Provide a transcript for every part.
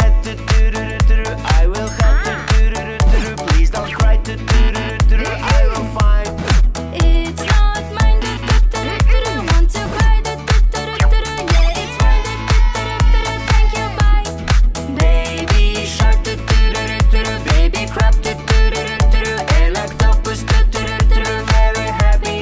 said to do do do do. I will help to do do do do. Please don't cry to do do do do. I will find. It's not mine do do do do. Want to buy do do do do. Yeah, it's mine do do do do. Thank you, bye. Baby shark do do do do. Baby crab do do do do. Electopus do do do do. Very happy.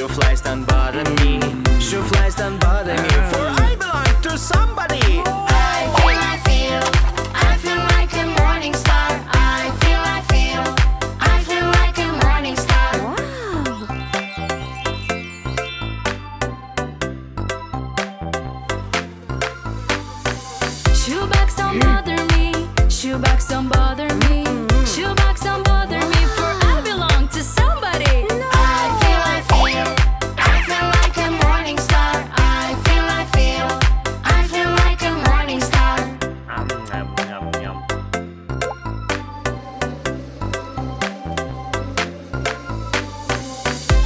Sure flies don't bother me. Sure flies don't bother me. For I belong to somebody. I feel like a morning star. I feel like a morning star. Wow. Shoebox don't bother me. Shoebox don't bother me. Shoebox don't bother me. For I belong to somebody.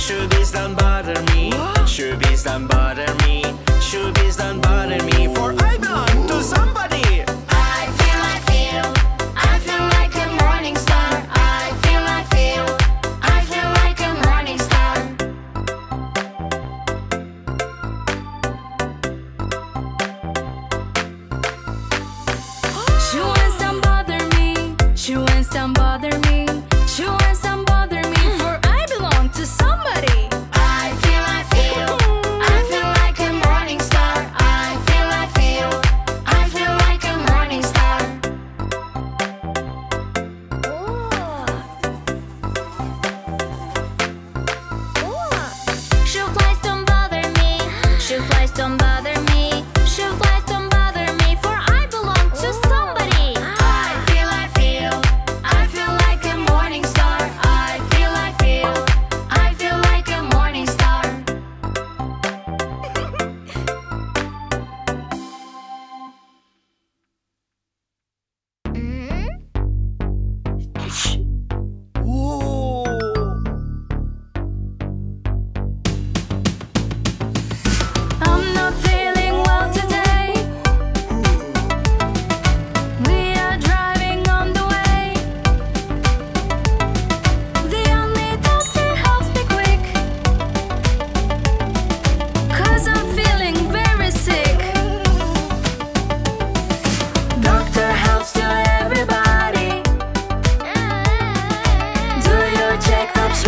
Shoebies don't bother me. Shoebies don't bother me. Shoebies don't bother me. For I belong to somebody. I feel like a morning star. I feel like a morning star. Shoes don't bother me. Shoes don't bother me. Shoes don't bother me. For I belong to somebody. Don't bother me. Shoeflies don't bother me. For I belong to somebody. I feel like a morning star. I feel like a morning star.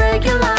Regular.